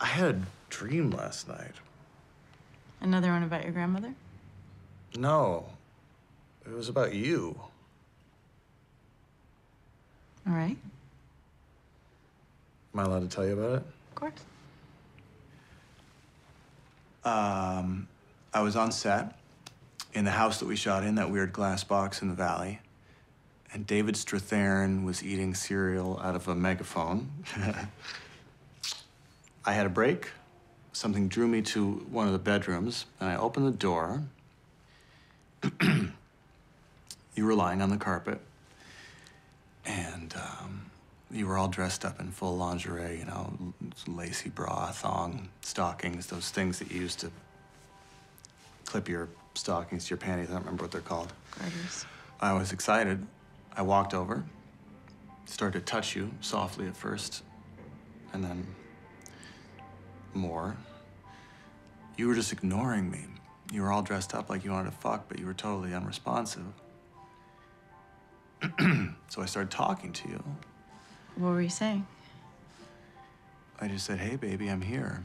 I had a dream last night. Another one about your grandmother? No. It was about you. All right. Am I allowed to tell you about it? Of course. I was on set in the house that we shot in, that weird glass box in the valley, and David Strathairn was eating cereal out of a megaphone. I had a break. Something drew me to one of the bedrooms, and I opened the door. You were lying on the carpet, and you were all dressed up in full lingerie, you know, lacy bra, thong, stockings, those things that you used to clip your stockings to your panties. I don't remember what they're called. Garters. I was excited. I walked over, started to touch you softly at first, and then more. You were just ignoring me. You were all dressed up like you wanted to fuck, but you were totally unresponsive. So I started talking to you. What were you saying? I just said, hey, baby, I'm here.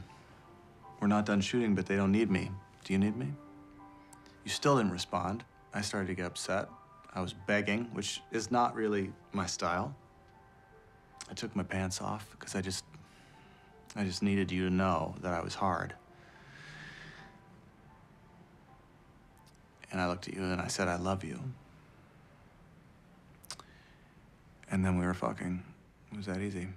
We're not done shooting, but they don't need me. Do you need me? You still didn't respond. I started to get upset. I was begging, which is not really my style. I took my pants off because I just needed you to know that I was hard. And I looked at you and I said, I love you. And then we were fucking. It was that easy.